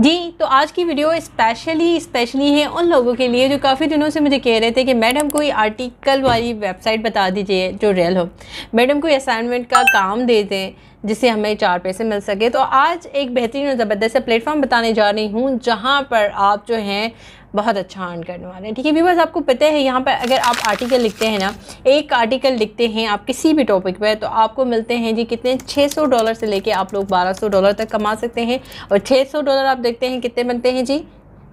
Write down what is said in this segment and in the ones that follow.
जी तो आज की वीडियो स्पेशली है उन लोगों के लिए जो काफ़ी दिनों से मुझे कह रहे थे कि मैडम कोई आर्टिकल वाली वेबसाइट बता दीजिए जो रियल हो, मैडम कोई असाइनमेंट का काम दे दें जिससे हमें 4 पैसे मिल सके। तो आज एक बेहतरीन और ज़बरदस्त प्लेटफॉर्म बताने जा रही हूँ जहाँ पर आप जो हैं बहुत अच्छा अर्न करने वाले हैं। ठीक है व्यूअर्स, आपको पता है यहाँ पर अगर आप आर्टिकल लिखते हैं ना, एक आर्टिकल लिखते हैं आप किसी भी टॉपिक पर, तो आपको मिलते हैं जी कितने $600 से लेके आप लोग $1200 तक कमा सकते हैं। और $600 आप देखते हैं कितने बनते हैं जी,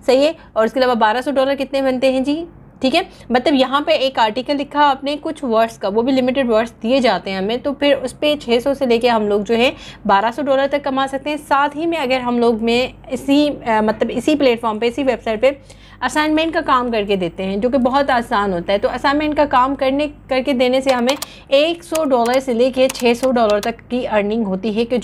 सही है, और उसके अलावा $1200 कितने बनते हैं जी। ठीक है, मतलब यहाँ पे एक आर्टिकल लिखा आपने कुछ वर्ड्स का, वो भी लिमिटेड वर्ड्स दिए जाते हैं हमें, तो फिर उस पर 600 से लेके हम लोग जो है $1200 तक कमा सकते हैं। साथ ही में अगर हम लोग में इसी प्लेटफॉर्म पे, इसी वेबसाइट पे असाइनमेंट का काम करके देते हैं जो कि बहुत आसान होता है। तो असाइनमेंट का काम करके देने से हमें $100 से लेके $600 तक की अर्निंग होती है कि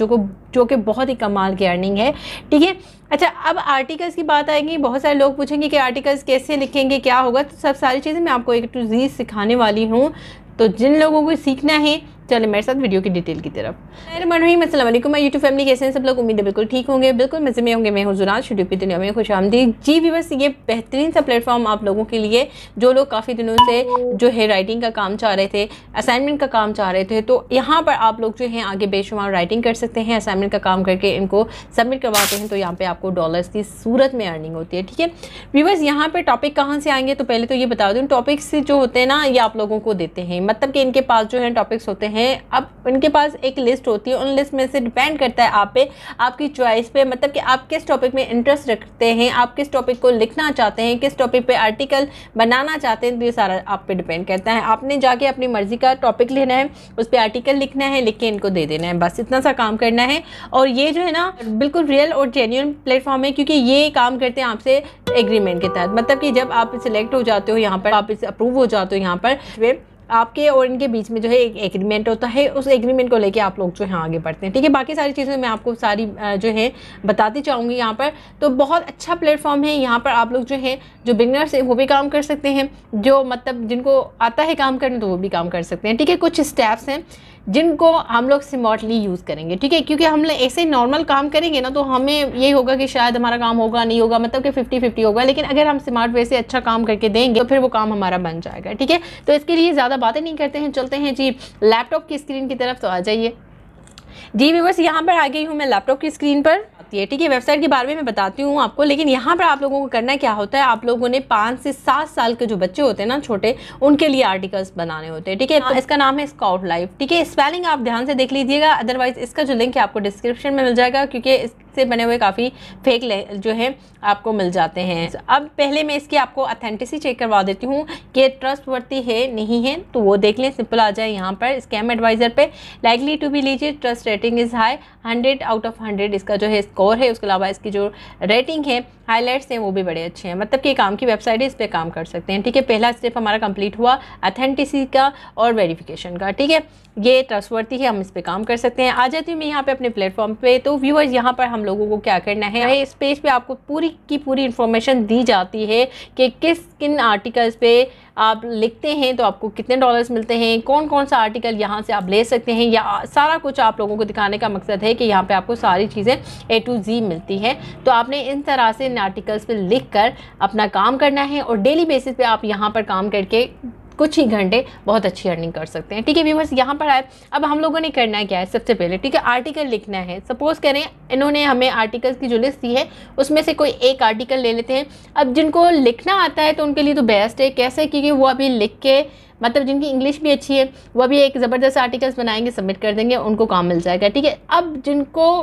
जो कि बहुत ही कमाल की अर्निंग है। ठीक है, अच्छा अब आर्टिकल्स की बात आएगी। बहुत सारे लोग पूछेंगे कि आर्टिकल्स कैसे लिखेंगे, क्या होगा, तो सब सारी चीज़ें मैं आपको एक टू जी सिखाने वाली हूँ। तो जिन लोगों को सीखना है चले मेरे साथ वीडियो की डिटेल की तरफ। अस्सलाम वालेकुम माय यूट्यूब फैमिली, कैसे हैं सब लोग, उम्मीद है बिल्कुल ठीक होंगे, बिल्कुल मजे में होंगे। मैं हूं जुनात, यूट्यूब की दुनिया में खुश आमदीद। जी व्यूअर्स, ये बेहतरीन सा प्लेटफॉर्म आप लोगों के लिए जो लोग काफ़ी दिनों से जो है राइटिंग का काम चाह रहे थे, असाइनमेंट का काम चाह रहे थे, तो यहाँ पर आप लोग जो है आगे बेशुमार राइटिंग कर सकते हैं। असाइनमेंट का काम करके इनको सबमिट करवाते हैं तो यहाँ पर आपको डॉलर्स की सूरत में अर्निंग होती है। ठीक है व्यूअर्स, यहाँ पर टॉपिक कहाँ से आएंगे, तो पहले तो ये बता दूँ टॉपिक्स जो होते हैं ना ये आप लोगों को देते हैं, मतलब कि इनके पास जो है टॉपिक्स होते हैं। अब इनके पास एक लिस्ट होती है, उन लिस्ट में से डिपेंड करता है आप पे, आपकी चॉइस पे, मतलब कि आप किस टॉपिक में इंटरेस्ट रखते हैं, आप किस टॉपिक को लिखना चाहते हैं, किस टॉपिक पे आर्टिकल बनाना चाहते हैं, तो ये सारा आप पे डिपेंड करता है। आपने जाके अपनी मर्जी का टॉपिक लेना है, उस पर आर्टिकल लिखना है, लिख के इनको दे देना है, बस इतना सा काम करना है। और ये जो है ना बिल्कुल रियल और जेन्युइन प्लेटफॉर्म है, क्योंकि ये काम करते हैं आपसे एग्रीमेंट के तहत, मतलब कि जब आप सिलेक्ट हो जाते हो यहाँ पर, आप इसे अप्रूव हो जाते हो यहाँ पर, आपके और इनके बीच में जो है एक एग्रीमेंट होता है, उस एग्रीमेंट को लेके आप लोग जो है आगे बढ़ते हैं। ठीक है, बाकी सारी चीज़ें मैं आपको सारी जो है बताती चाहूँगी यहाँ पर। तो बहुत अच्छा प्लेटफॉर्म है, यहाँ पर आप लोग जो है जो बिगनर्स हैं वो भी काम कर सकते हैं, जो मतलब जिनको आता है काम करना तो वो भी काम कर सकते हैं। ठीक है, कुछ स्टेप्स हैं जिनको हम लोग स्मार्टली यूज़ करेंगे। ठीक है, क्योंकि हम लोग ऐसे नॉर्मल काम करेंगे ना तो हमें ये होगा कि शायद हमारा काम होगा नहीं होगा, मतलब कि 50-50 होगा, लेकिन अगर हम स्मार्ट वे से अच्छा काम करके देंगे तो फिर वो काम हमारा बन जाएगा। ठीक है, तो इसके लिए ज़्यादा बातें नहीं करते हैं, चलते हैं जी लैपटॉप की स्क्रीन की तरफ। तो आ जाइए जी व्यूअर्स, यहाँ पर आ गई हूँ मैं लैपटॉप की स्क्रीन पर। ठीक है, वेबसाइट के बारे में मैं बताती हूँ आपको, लेकिन यहाँ पर आप लोगों को करना क्या होता है, आप लोगों ने 5 से 7 साल के जो बच्चे होते हैं ना छोटे, उनके लिए आर्टिकल्स बनाने होते हैं। ठीक है, इसका नाम है स्काउट लाइफ। ठीक है, स्पेलिंग आप ध्यान से देख लीजिएगा, अदरवाइज इसका जो लिंक है आपको डिस्क्रिप्शन में मिल जाएगा, क्योंकि इससे बने हुए काफ़ी फेक जो है आपको मिल जाते हैं। अब पहले मैं इसकी आपको ऑथेंटिसिटी चेक करवा देती हूँ कि ट्रस्टवर्थी है नहीं है, तो वो देख लें। सिंपल आ जाए यहाँ पर स्कैम एडवाइज़र पे, लाइकली टू बी लीजिए, trust rating is high, 100 out of 100 इसका जो है स्कोर है। उसके अलावा इसकी जो रेटिंग है, हाईलाइट्स हैं, वो भी बड़े अच्छे हैं, मतलब कि काम की वेबसाइट है, इस पर काम कर सकते हैं। ठीक है, पहला स्टेप हमारा कंप्लीट हुआ ऑथेंटिसिटी का और वेरिफिकेशन का। ठीक है, ये ट्रस्टवर्थी है, हम इस पर काम कर सकते हैं। आ जाती हूँ मैं यहाँ पर अपने प्लेटफॉर्म पर। तो व्यूअर्स, यहाँ पर हम लोगों को क्या करना है, इस पेज पे आपको पूरी की पूरी इंफॉर्मेशन दी जाती है कि किस किन आर्टिकल्स पे आप लिखते हैं तो आपको कितने डॉलर्स मिलते हैं, कौन कौन सा आर्टिकल यहाँ से आप ले सकते हैं, या सारा कुछ आप लोगों को दिखाने का मकसद है कि यहाँ पे आपको सारी चीज़ें A to Z मिलती हैं। तो आपने इन तरह से इन आर्टिकल्स पे लिखकर अपना काम करना है, और डेली बेसिस पे आप यहाँ पर काम करके कुछ ही घंटे बहुत अच्छी अर्निंग कर सकते हैं। ठीक है व्यूअर्स, यहाँ पर आए। अब हम लोगों ने करना क्या है, सबसे पहले ठीक है आर्टिकल लिखना है। सपोज करें इन्होंने हमें आर्टिकल्स की जो लिस्ट दी है उसमें से कोई एक आर्टिकल ले लेते हैं। अब जिनको लिखना आता है तो उनके लिए तो बेस्ट है, कैसे, क्योंकि वो अभी लिख के, मतलब जिनकी इंग्लिश भी अच्छी है वो अभी एक ज़बरदस्त आर्टिकल्स बनाएंगे, सबमिट कर देंगे, उनको काम मिल जाएगा। ठीक है, अब जिनको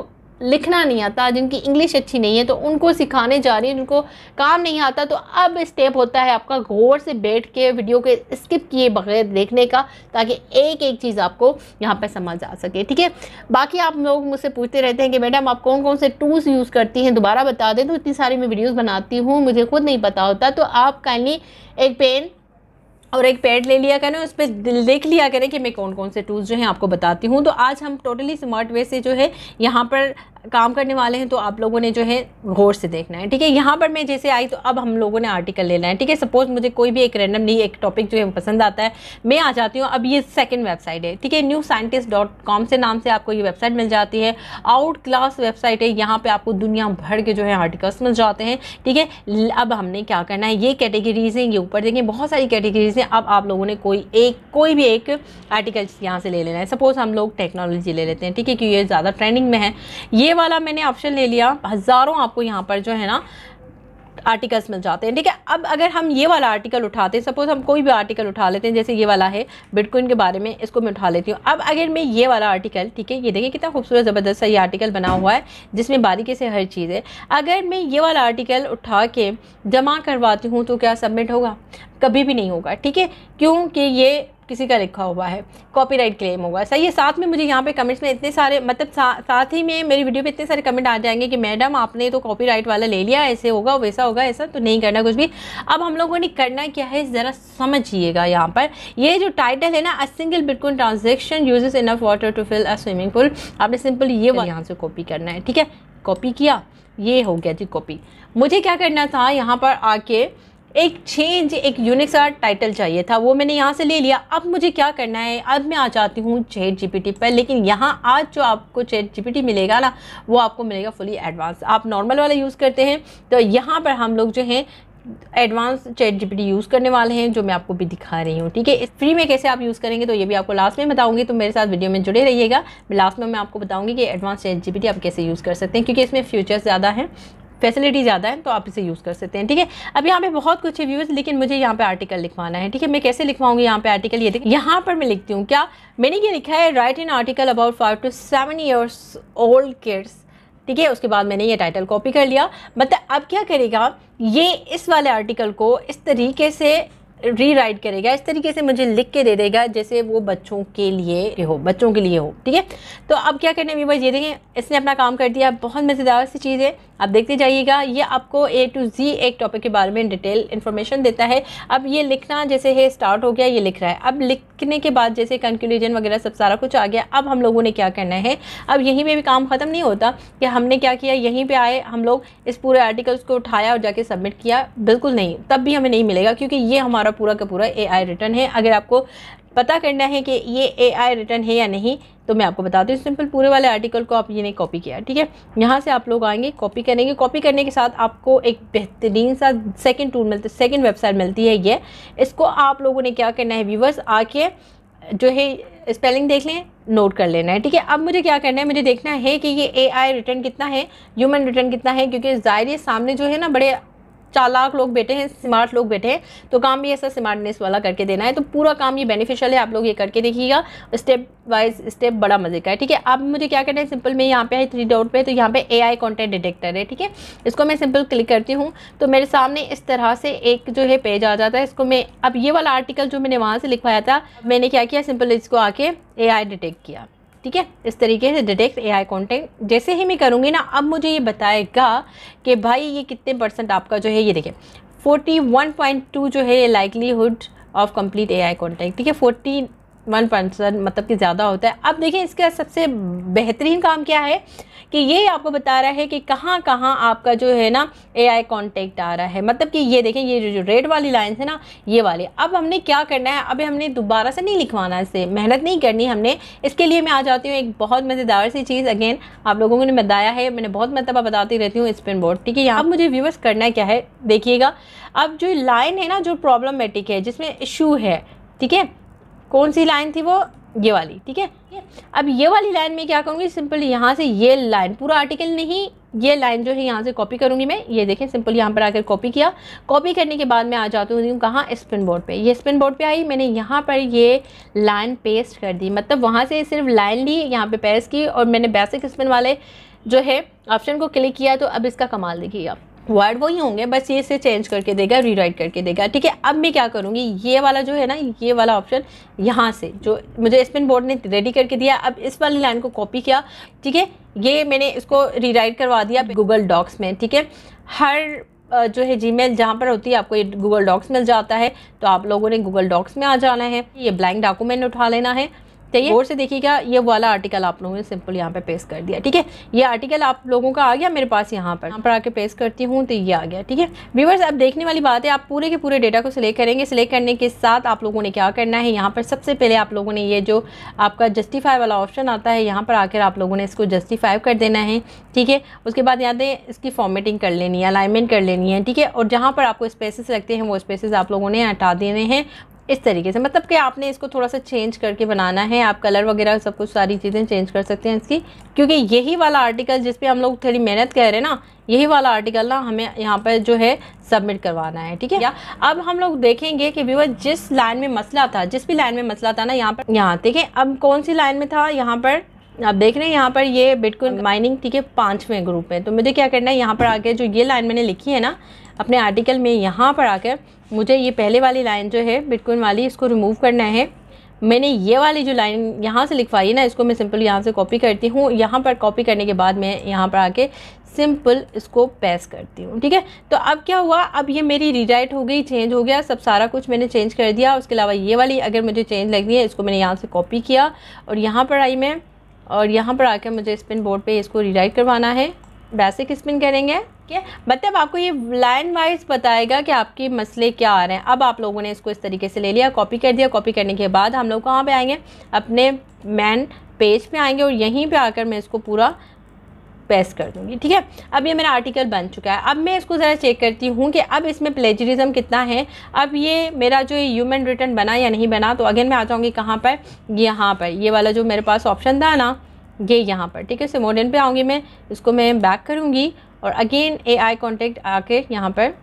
लिखना नहीं आता, जिनकी इंग्लिश अच्छी नहीं है, तो उनको सिखाने जा रही है, जिनको काम नहीं आता। तो अब स्टेप होता है आपका गौर से बैठ के वीडियो के स्किप किए बगैर देखने का, ताकि एक एक चीज़ आपको यहाँ पर समझ आ सके। ठीक है, बाकी आप लोग मुझसे पूछते रहते हैं कि मैडम आप कौन कौन से टूल्स यूज़ करती हैं, दोबारा बता दें, तो इतनी सारी मैं वीडियोज़ बनाती हूँ, मुझे खुद नहीं पता होता। तो आप काइंडली एक पेन और एक पैड ले लिया करें, उस पर लिख लिया करें कि मैं कौन कौन से टूल्स जो हैं आपको बताती हूँ। तो आज हम टोटली स्मार्ट वे से जो है यहाँ पर काम करने वाले हैं तो आप लोगों ने जो है गौर से देखना है, ठीक है। यहाँ पर मैं जैसे आई तो अब हम लोगों ने आर्टिकल लेना है, ठीक है। सपोज मुझे कोई भी एक रैंडमली एक टॉपिक जो है पसंद आता है, मैं आ जाती हूँ। अब ये सेकंड वेबसाइट है, ठीक है, newscientist.com से नाम से आपको ये वेबसाइट मिल जाती है। आउट क्लास वेबसाइट है, यहाँ पर आपको दुनिया भर के जो है आर्टिकल्स मिल जाते हैं, ठीक है। अब हमने क्या करना है, ये कैटेगरीज हैं, ये ऊपर देखें बहुत सारी कैटेगरीज हैं। अब आप लोगों ने कोई भी एक आर्टिकल्स यहाँ से ले लेना है। सपोज हम लोग टेक्नोलॉजी ले लेते हैं, ठीक है, क्योंकि ये ज़्यादा ट्रेंडिंग में है। ये वाला मैंने ऑप्शन ले लिया, हज़ारों आपको यहाँ पर जो है ना आर्टिकल्स मिल जाते हैं, ठीक है। अब अगर हम ये वाला आर्टिकल उठाते हैं, सपोज हम कोई भी आर्टिकल उठा लेते हैं, जैसे ये वाला है बिटकॉइन के बारे में, इसको मैं उठा लेती हूँ। अब अगर मैं ये वाला आर्टिकल, ठीक है, ये देखिए कितना खूबसूरत ज़बरदस्त सा ये आर्टिकल बना हुआ है जिसमें बारीकी से हर चीज़ है। अगर मैं ये वाला आर्टिकल उठा के जमा करवाती हूँ तो क्या सबमिट होगा? कभी भी नहीं होगा, ठीक है, क्योंकि ये किसी का लिखा हुआ है, कॉपीराइट क्लेम होगा, सही है। साथ में मुझे यहाँ पे कमेंट्स में इतने सारे, मतलब साथ ही में मेरी वीडियो पे इतने सारे कमेंट आ जाएंगे कि मैडम आपने तो कॉपीराइट वाला ले लिया, ऐसे होगा वैसा होगा। ऐसा तो नहीं करना कुछ भी। अब हम लोगों ने करना क्या है, ज़रा समझिएगा। यहाँ पर ये जो टाइटल है ना, a single bitcoin transaction uses enough water to fill a swimming pool, आपने सिंपल ये यहाँ से कॉपी करना है, ठीक है। कॉपी किया, ये हो गया जी कॉपी। मुझे क्या करना था, यहाँ पर आके एक चेंज, एक यूनिक सा टाइटल चाहिए था, वो मैंने यहाँ से ले लिया। अब मुझे क्या करना है, अब मैं आ जाती हूँ ChatGPT पर। लेकिन यहाँ आज जो आपको ChatGPT मिलेगा ना, वो आपको मिलेगा फुली एडवांस। आप नॉर्मल वाला यूज़ करते हैं तो यहाँ पर हम लोग जो हैं एडवांस ChatGPT यूज़ करने वाले हैं, जो मैं आपको भी दिखा रही हूँ, ठीक है। फ्री में कैसे आप यूज़ करेंगे तो ये भी आपको लास्ट में बताऊँगी, तो मेरे साथ वीडियो में जुड़े रहिएगा। लास्ट में मैं आपको बताऊँगी कि एडवांस ChatGPT आप कैसे यूज़ कर सकते हैं, क्योंकि इसमें फ्यूचर्स ज़्यादा हैं, फैसिलिटी ज़्यादा है, तो आप इसे यूज़ कर सकते हैं, ठीक है। अब यहाँ पे बहुत कुछ है व्यूज़, लेकिन मुझे यहाँ पे आर्टिकल लिखवाना है, ठीक है। मैं कैसे लिखवाऊंगी यहाँ पे आर्टिकल, ये देखिए यहाँ पर मैं लिखती हूँ क्या, मैंने ये लिखा है write in article about 5 to 7 years old kids, ठीक है। उसके बाद मैंने ये टाइटल कॉपी कर लिया। मतलब अब क्या करेगा, ये इस वाले आर्टिकल को इस तरीके से रीराइट करेगा, इस तरीके से मुझे लिख के दे देगा जैसे वो बच्चों के लिए हो, ठीक है। तो अब क्या करना है व्यूअर्स, ये देखें इसने अपना काम कर दिया। बहुत मज़ेदार सी चीज़ है, आप देखते जाइएगा। ये आपको A to Z एक टॉपिक के बारे में डिटेल इन्फॉर्मेशन देता है। अब ये लिखना जैसे है स्टार्ट हो गया, ये लिख रहा है। अब लिखने के बाद जैसे कंक्लूजन वगैरह सब सारा कुछ आ गया। अब हम लोगों ने क्या करना है, अब यहीं पर भी काम ख़त्म नहीं होता कि हमने क्या किया, यहीं पर आए हम लोग इस पूरे आर्टिकल्स को उठाया और जाके सबमिट किया, बिल्कुल नहीं, तब भी हमें नहीं मिलेगा, क्योंकि ये हमारा पूरा का पूरा AI रिटर्न है। अगर आपको पता करना है कि ये AI रिटर्न है या नहीं, तो मैं आपको बताती हूँ। सिंपल पूरे वाले आर्टिकल को आप ये ने कॉपी किया, ठीक है। यहाँ से आप लोग आएंगे, कॉपी करेंगे। कॉपी करने के साथ आपको एक बेहतरीन सा सेकंड टूल मिलता है, सेकंड वेबसाइट मिलती है ये। इसको आप लोगों ने क्या करना है व्यूवर्स, आके जो है स्पेलिंग देख लें, नोट कर लेना है, ठीक है। अब मुझे क्या करना है, मुझे देखना है कि ये AI रिटर्न कितना है, ह्यूमन रिटर्न कितना है, क्योंकि ज़ाहिर सामने जो है ना बड़े चालाक लोग बैठे हैं, स्मार्ट लोग बैठे हैं, तो काम भी ऐसा स्मार्टनेस वाला करके देना है। तो पूरा काम ये बेनिफिशियल है, आप लोग ये करके देखिएगा स्टेप वाइज स्टेप, बड़ा मजे का है, ठीक है। अब मुझे क्या करना है, सिंपल मैं यहाँ पे आई 3 डॉट पे, तो यहाँ पे AI कंटेंट डिटेक्टर है, ठीक है। इसको मैं सिंपल क्लिक करती हूँ तो मेरे सामने इस तरह से एक जो है पेज आ जाता है। इसको मैं अब ये वाला आर्टिकल जो मैंने वहाँ से लिखवाया था, मैंने क्या किया, सिंपल इसको आके AI डिटेक्ट किया, ठीक है। इस तरीके से डिटेक्ट AI कंटेंट जैसे ही मैं करूँगी ना, अब मुझे ये बताएगा कि भाई ये कितने % आपका जो है, ये देखें 41.2 जो है likelihood of complete AI content, ठीक है, 41% मतलब कि ज़्यादा होता है। अब देखिए इसका सबसे बेहतरीन काम क्या है कि ये आपको बता रहा है कि कहाँ कहाँ आपका जो है ना AI कॉन्टेक्ट आ रहा है। मतलब कि ये देखें, ये जो रेड वाली लाइन्स है ना, ये वाले। अब हमने क्या करना है, अभी हमने दोबारा से नहीं लिखवाना, इससे मेहनत नहीं करनी हमने। इसके लिए मैं आ जाती हूँ एक बहुत मज़ेदार सी चीज़, अगेन आप लोगों ने बताया है, मैंने बहुत मरतबा बताती रहती हूँ, स्पिनबॉट, ठीक है। यहाँ मुझे व्यूअर्स करना क्या है देखिएगा, अब जो लाइन है ना जो प्रॉब्लमेटिक है, जिसमें इशू है, ठीक है, कौन सी लाइन थी वो, ये वाली, ठीक है। अब ये वाली लाइन में क्या करूँगी, सिंपल यहाँ से ये लाइन, पूरा आर्टिकल नहीं, ये लाइन जो है यहाँ से कॉपी करूँगी मैं। ये देखें सिंपल यहाँ पर आकर कॉपी किया। कॉपी करने के बाद मैं आ जाती हूँ कहाँ, स्पिनबॉट पे। ये स्पिनबॉट पे आई, मैंने यहाँ पर ये लाइन पेस्ट कर दी, मतलब वहाँ से सिर्फ लाइन ली, यहाँ पर पेस्ट की, और मैंने बेसिक स्पिन वाले जो है ऑप्शन को क्लिक किया। तो अब इसका कमाल देखिए, आप वर्ड वही होंगे, बस ये इसे चेंज करके देगा, रीराइट करके देगा, ठीक है। अब मैं क्या करूँगी, ये वाला जो है ना, ये वाला ऑप्शन यहाँ से जो मुझे स्पिनबॉट ने रेडी करके दिया, अब इस वाली लाइन को कॉपी किया, ठीक है। ये मैंने इसको रीराइट करवा दिया गूगल डॉक्स में, ठीक है। हर जो है Gmail जहाँ पर होती है, आपको ये गूगल डॉक्स मिल जाता है, तो आप लोगों ने गूगल डॉक्स में आ जाना है, ये ब्लैंक डॉक्यूमेंट उठा लेना है, चाहिए। और से देखिएगा ये वाला आर्टिकल आप लोगों ने सिंपल यहाँ पे पेस्ट कर दिया। ठीक है, ये आर्टिकल आप लोगों का आ गया मेरे पास, यहाँ पर आके पेस्ट करती हूँ तो ये आ गया। ठीक है व्यूअर्स, अब देखने वाली बात है आप पूरे के पूरे डेटा को सिलेक्ट करेंगे। सिलेक्ट करने के साथ आप लोगों ने क्या करना है, यहाँ पर सबसे पहले आप लोगों ने ये जो आपका जस्टिफाई वाला ऑप्शन आता है यहाँ पर आकर आप लोगों ने इसको जस्टिफाई कर देना है। ठीक है, उसके बाद यहाँ पे इसकी फॉर्मेटिंग कर लेनी है, अलाइनमेंट कर लेनी है। ठीक है, और जहाँ पर आपको स्पेसेस लगते हैं वो स्पेसेस आप लोगों ने हटा देने हैं इस तरीके से। मतलब कि आपने इसको थोड़ा सा चेंज करके बनाना है, आप कलर वगैरह सब कुछ सारी चीज़ें चेंज कर सकते हैं इसकी, क्योंकि यही वाला आर्टिकल जिस पे हम लोग थोड़ी मेहनत कर रहे हैं ना, यही वाला आर्टिकल ना हमें यहाँ पर जो है सबमिट करवाना है। ठीक है, या अब हम लोग देखेंगे कि व्यूअर जिस लाइन में मसला था, जिस भी लाइन में मसला था ना यहाँ ठीक है, अब कौन सी लाइन में था, यहाँ पर आप देख रहे हैं यहाँ पर ये बिटकॉइन माइनिंग। ठीक है, 5वें ग्रुप में। तो मुझे क्या करना है, यहाँ पर आके जो ये लाइन मैंने लिखी है ना अपने आर्टिकल में, यहाँ पर आकर मुझे ये पहले वाली लाइन जो है बिटकॉइन वाली इसको रिमूव करना है। मैंने ये वाली जो लाइन यहाँ से लिखवाई है ना, इसको मैं सिंपल यहाँ से कॉपी करती हूँ। यहाँ पर कॉपी करने के बाद मैं यहाँ पर आके सिंपल इसको पेस्ट करती हूँ। ठीक है, तो अब क्या हुआ, अब ये मेरी रिडाइट हो गई, चेंज हो गया, सब सारा कुछ मैंने चेंज कर दिया। उसके अलावा ये वाली अगर मुझे चेंज लगनी है, इसको मैंने यहाँ से कॉपी किया और यहाँ पर आई मैं, और यहाँ पर आकर मुझे स्पिन बोर्ड पे इसको रिडाइट करवाना है। बेसिक स्पिन करेंगे, ठीक है, मतलब आपको ये लाइन वाइज बताएगा कि आपके मसले क्या आ रहे हैं। अब आप लोगों ने इसको इस तरीके से ले लिया, कॉपी कर दिया। कॉपी करने के बाद हम लोग कहाँ पे आएंगे, अपने मेन पेज पे आएंगे और यहीं पे आकर मैं इसको पूरा पेस्ट कर दूँगी। ठीक है, अब ये मेरा आर्टिकल बन चुका है। अब मैं इसको ज़रा चेक करती हूँ कि अब इसमें प्लेजरिज्म कितना है। अब ये मेरा जो ह्यूमन रिटर्न बना या नहीं बना, तो अगेन मैं आ जाऊँगी कहाँ पर, यहाँ पर ये वाला जो मेरे पास ऑप्शन था ना, ये यहाँ पर। ठीक है, सिमोडन पे आऊँगी मैं, इसको मैं बैक करूँगी और अगेन एआई कॉन्टैक्ट आके यहाँ पर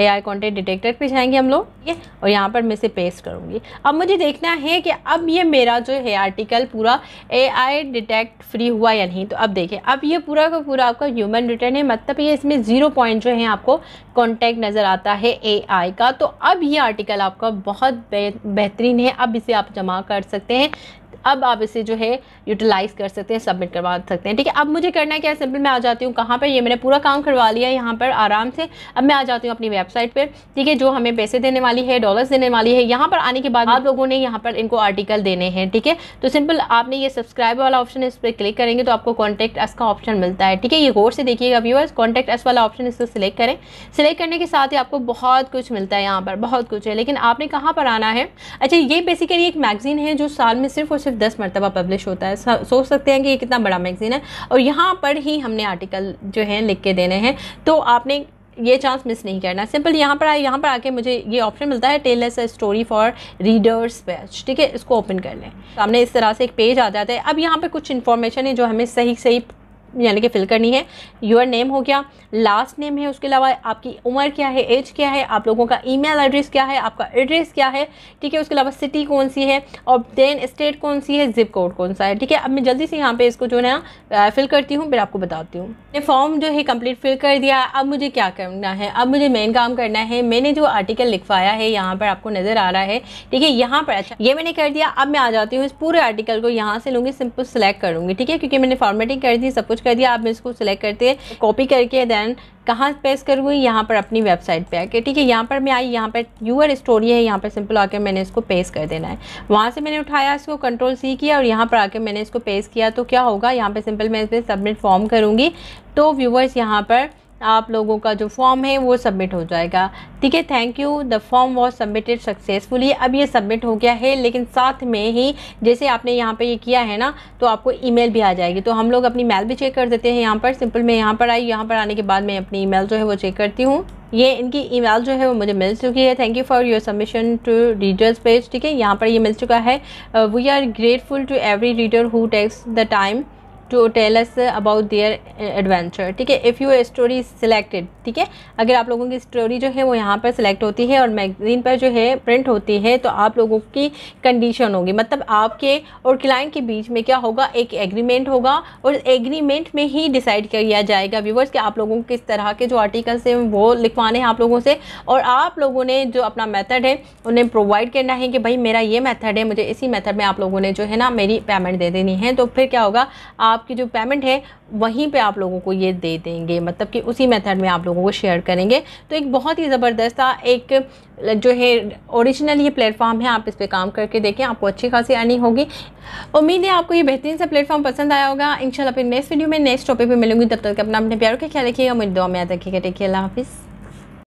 एआई कॉन्टैक्ट डिटेक्टर पे जाएंगे हम लोग, ठीक है, और यहाँ पर मैं इसे पेस्ट करूँगी। अब मुझे देखना है कि अब ये मेरा जो है आर्टिकल पूरा एआई डिटेक्ट फ्री हुआ या नहीं। तो अब देखें, अब ये पूरा का पूरा आपका ह्यूमन रिटर्न है, मतलब ये इसमें 0 पॉइंट जो है आपको कॉन्टैक्ट नज़र आता है एआई का। तो अब ये आर्टिकल आपका बहुत बेहतरीन है। अब इसे आप जमा कर सकते हैं, अब आप इसे जो है यूटिलाइज़ कर सकते हैं, सबमिट करवा सकते हैं। ठीक है, अब मुझे करना क्या है, सिंपल मैं आ जाती हूँ कहाँ पर, ये मैंने पूरा काम करवा लिया यहाँ पर आराम से। अब मैं आ जाती हूँ अपनी वेबसाइट पे, ठीक है, जो हमें पैसे देने वाली है, डॉलर्स देने वाली है। यहाँ पर आने के बाद आप लोगों ने यहाँ पर इनको आर्टिकल देने हैं। ठीक है, तो सिंपल आपने ये सब्सक्राइब वाला ऑप्शन है, इस पर क्लिक करेंगे तो आपको कॉन्टैक्ट अस का ऑप्शन मिलता है। ठीक है, ये गौर से देखिएगा व्यूअर्स, कॉन्टैक्ट अस वाला ऑप्शन इसको सिलेक्ट करें। सिलेक्ट करने के साथ ही आपको बहुत कुछ मिलता है, यहाँ पर बहुत कुछ है, लेकिन आपने कहाँ पर आना है। अच्छा, ये बेसिकली एक मैगजीन है जो साल में सिर्फ 10 मरतबा पब्लिश होता है। सोच सकते हैं कि ये कितना बड़ा मैगजीन है, और यहाँ पर ही हमने आर्टिकल जो है लिख के देने हैं, तो आपने ये चांस मिस नहीं करना। सिंपल यहाँ पर आए, यहाँ पर आके मुझे ये ऑप्शन मिलता है tell us a story for readers page. ठीक है, इसको ओपन कर लें, सामने इस तरह से एक पेज आ जाता है। अब यहाँ पर कुछ इन्फॉर्मेशन है जो हमें सही यानी कि फिल करनी है। योर नेम हो गया, लास्ट नेम है, उसके अलावा आपकी उम्र क्या है, एज क्या है, आप लोगों का ईमेल एड्रेस क्या है, आपका एड्रेस क्या है। ठीक है, उसके अलावा सिटी कौन सी है और देन स्टेट कौन सी है, जिप कोड कौन सा है। ठीक है, अब मैं जल्दी से यहाँ पे इसको जो है ना फिल करती हूँ, फिर आपको बताती हूँ। मैंने फॉर्म जो है कंप्लीट फिल कर दिया। अब मुझे क्या करना है, अब मुझे मेन काम करना है, मैंने जो आर्टिकल लिखवाया है यहाँ पर आपको नज़र आ रहा है। ठीक है, यहाँ पर अच्छा ये मैंने कर दिया। अब मैं आ जाती हूँ इस पूरे आर्टिकल को यहाँ से लूँगी, सिंपल सेलेक्ट करूँगी। ठीक है, क्योंकि मैंने फॉर्मेटिंग कर दी, सब कुछ कर दिया। आप इसको सिलेक्ट करते हैं, कॉपी करके देन कहाँ पेस्ट करूँगी, यहाँ पर अपनी वेबसाइट पे आके। ठीक है, यहाँ पर मैं आई, यहाँ पर यूअर स्टोरी है, यहाँ पर सिंपल आके मैंने इसको पेस्ट कर देना है। वहाँ से मैंने उठाया, इसको कंट्रोल-C किया और यहाँ पर आके मैंने इसको पेस्ट किया। तो क्या होगा, यहाँ पर सिंपल मैं इसमें सबमिट फॉर्म करूँगी, तो व्यूअर्स यहाँ पर आप लोगों का जो फॉर्म है वो सबमिट हो जाएगा। ठीक है, thank you, the form was submitted successfully. अब ये सबमिट हो गया है, लेकिन साथ में ही जैसे आपने यहाँ पे ये किया है ना, तो आपको ईमेल भी आ जाएगी। तो हम लोग अपनी मेल भी चेक कर देते हैं। यहाँ पर सिंपल मैं यहाँ पर आई, यहाँ पर आने के बाद मैं अपनी ईमेल जो है वो चेक करती हूँ। ये इनकी ईमेल जो है वो मुझे मिल चुकी है। Thank you for your submission to readers page. ठीक है, यहाँ पर ये मिल चुका है। We are grateful to every reader who takes the time to tell us about their adventure. ठीक है, इफ़ यूर स्टोरी सिलेक्टेड। ठीक है, अगर आप लोगों की स्टोरी जो है वो यहाँ पर सिलेक्ट होती है और मैगजीन पर जो है प्रिंट होती है, तो आप लोगों की कंडीशन होगी, मतलब आपके और क्लाइंट के बीच में क्या होगा, एक एग्रीमेंट होगा और एग्रीमेंट में ही डिसाइड किया जाएगा व्यूवर्स कि आप लोगों को किस तरह के जो आर्टिकल्स हैं वो लिखवाने हैं आप लोगों से, और आप लोगों ने जो अपना मेथड है उन्हें प्रोवाइड करना है कि भाई मेरा ये मेथड है, मुझे इसी मेथड में आप लोगों ने जो है ना मेरी पेमेंट दे देनी है। तो फिर क्या होगा, आपकी जो पेमेंट है वहीं पे आप लोगों को ये दे देंगे, मतलब कि उसी मेथड में आप लोगों को शेयर करेंगे। तो एक बहुत ही ज़बरदस्त एक जो है ओरिजिनल ये प्लेटफॉर्म है, आप इस पे काम करके देखें, आपको अच्छी खासी अर्निंग होगी। उम्मीद है आपको ये बेहतरीन सा प्लेटफॉर्म पसंद आया होगा। इंशाल्लाह फिर नेक्स्ट वीडियो में नेक्स्ट टॉपिक पे मिलूंगी, तब तक अपना अपने प्यारों का ख्याल रखिएगा, मुझे दुआ में याद रखिएगा। टेक केयर, अल्लाह हाफिज़।